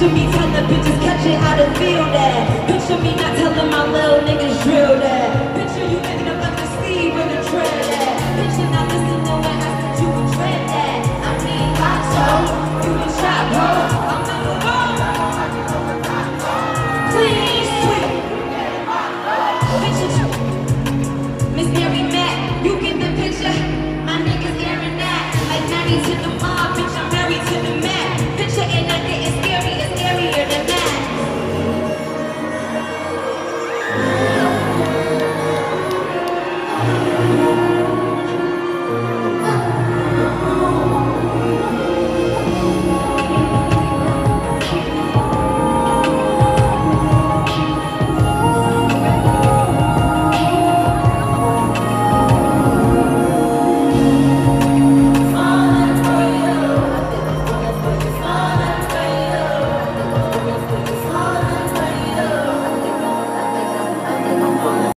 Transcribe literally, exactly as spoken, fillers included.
Picture me telling bitches catch it out of field ass. Picture me not telling my little niggas